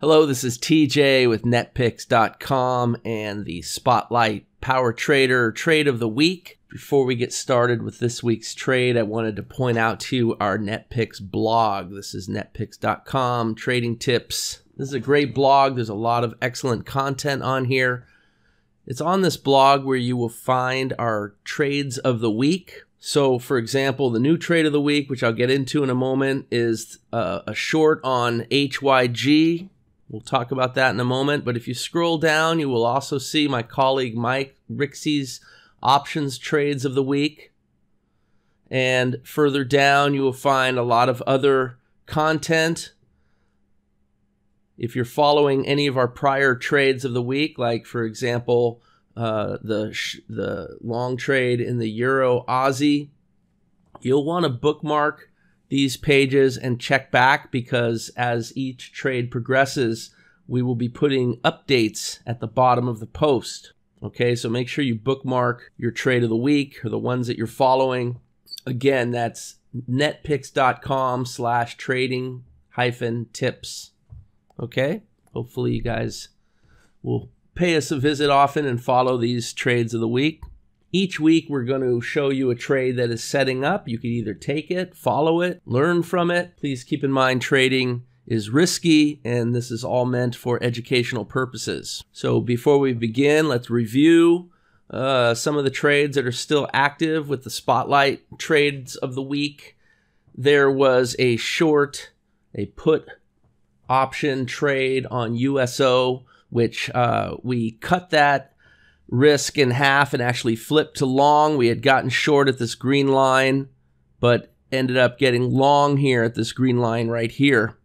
Hello, this is TJ with netpicks.com and the Spotlight Power Trader Trade of the Week. Before we get started with this week's trade, I wanted to point out to you our NetPicks blog. This is netpicks.com, trading tips. This is a great blog. There's a lot of excellent content on here. It's on this blog where you will find our trades of the week. So, for example, the new trade of the week, which I'll get into in a moment, is a short on HYG. We'll talk about that in a moment, but if you scroll down, you will also see my colleague Mike Rixey's options trades of the week. And further down, you will find a lot of other content. If you're following any of our prior trades of the week, like, for example, the long trade in the Euro Aussie, you'll want to bookmark these pages and check back, because as each trade progresses, we will be putting updates at the bottom of the post. Okay, so make sure you bookmark your trade of the week or the ones that you're following. Again, that's netpicks.com/trading-tips. Okay, hopefully you guys will pay us a visit often and follow these trades of the week. Each week, we're going to show you a trade that is setting up. You can either take it, follow it, learn from it. Please keep in mind trading is risky, and this is all meant for educational purposes. So before we begin, let's review some of the trades that are still active with the Spotlight trades of the week. There was a short, a put option trade on USO, which we cut that risk in half and actually flipped to long. We had gotten short at this green line, but ended up getting long here at this green line right here.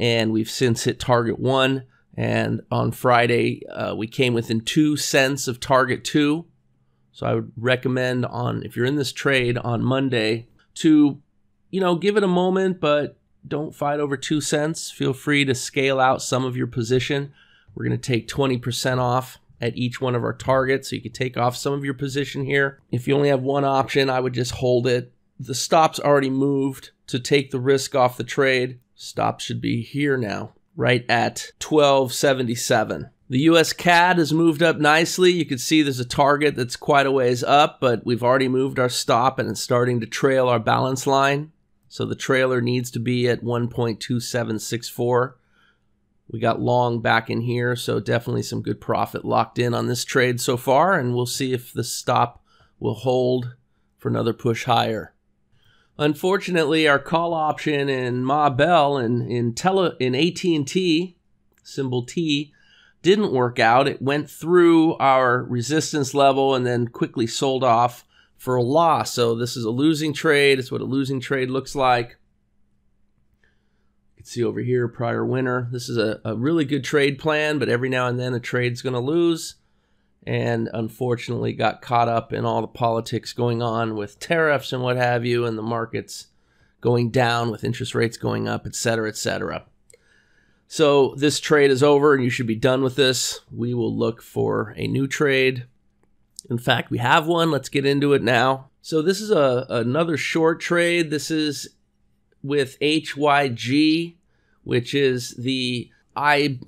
And we've since hit target one. And on Friday, we came within 2 cents of target two. So I would recommend, on if you're in this trade on Monday, to, you know, give it a moment, but don't fight over 2 cents. Feel free to scale out some of your position. We're going to take 20% off at each one of our targets, so you could take off some of your position here. If you only have one option, I would just hold it. The stop's already moved to take the risk off the trade. Stop should be here now, right at 1277. The US CAD has moved up nicely. You can see there's a target that's quite a ways up, but we've already moved our stop and it's starting to trail our balance line. So the trailer needs to be at 1.2764. We got long back in here, so definitely some good profit locked in on this trade so far, and we'll see if the stop will hold for another push higher. Unfortunately, our call option in Ma Bell and in AT&T, symbol T, didn't work out. It went through our resistance level and then quickly sold off for a loss. So this is a losing trade. It's what a losing trade looks like. See over here, prior winner. This is a really good trade plan, but every now and then a trade's going to lose, and unfortunately got caught up in all the politics going on with tariffs and what have you, and the markets going down with interest rates going up, etc., etc. So this trade is over and you should be done with this. We will look for a new trade. In fact, we have one. Let's get into it now. So this is another short trade. This is with HYG, which is the iShares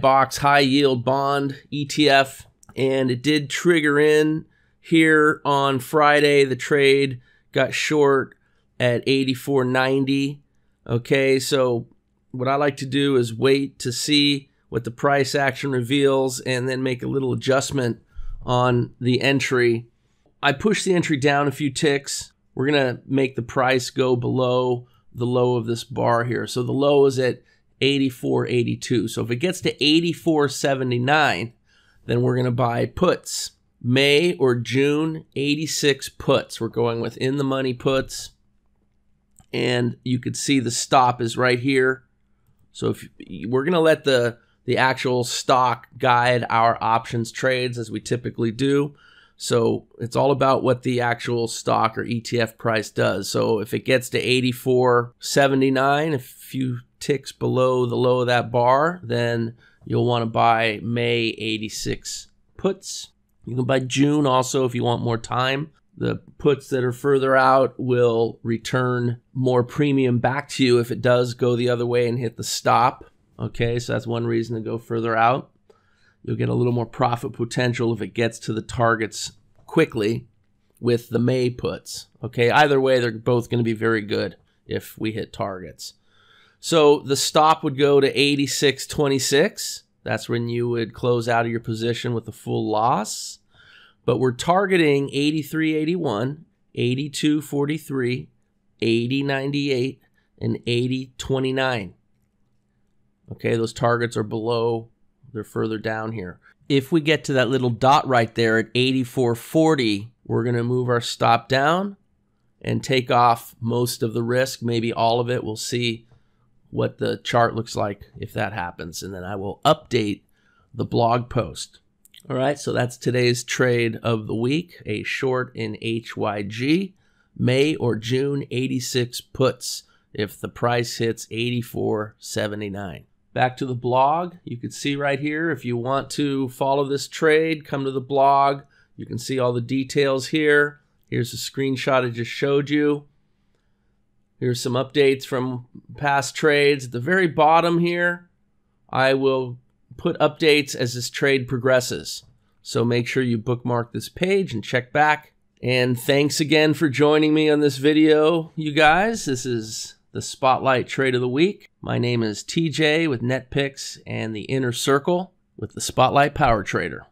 iBoxx high yield bond ETF, and it did trigger in here on Friday. The trade got short at 84.90. Okay, so what I like to do is wait to see what the price action reveals and then make a little adjustment on the entry. I pushed the entry down a few ticks. We're going to make the price go below the low of this bar here. So the low is at 84.82. So if it gets to 84.79, then we're going to buy puts. May or June 86 puts. We're going with in the money puts. And you could see the stop is right here. So if we're going to let the actual stock guide our options trades, as we typically do. So it's all about what the actual stock or ETF price does. So if it gets to 84.79, a few ticks below the low of that bar, then you'll want to buy May 86 puts. You can buy June also if you want more time. The puts that are further out will return more premium back to you if it does go the other way and hit the stop. Okay, so that's one reason to go further out. You'll get a little more profit potential if it gets to the targets quickly with the May puts. Okay, either way, they're both going to be very good if we hit targets. So the stop would go to 86.26. That's when you would close out of your position with a full loss. But we're targeting 83.81, 82.43, 80.98, and 80.29. Okay, those targets are below, they're further down here. If we get to that little dot right there at 84.40, we're gonna move our stop down and take off most of the risk, maybe all of it. We'll see what the chart looks like if that happens, and then I will update the blog post. All right, so that's today's trade of the week, a short in HYG, May or June 86 puts if the price hits 84.79. Back to the blog, you can see right here, if you want to follow this trade, come to the blog, you can see all the details here. Here's a screenshot I just showed you. Here's some updates from past trades. At the very bottom here, I will put updates as this trade progresses. So make sure you bookmark this page and check back. And thanks again for joining me on this video, you guys. This is the Spotlight Trade of the Week. My name is TJ with NetPicks and the Inner Circle with the Spotlight Power Trader.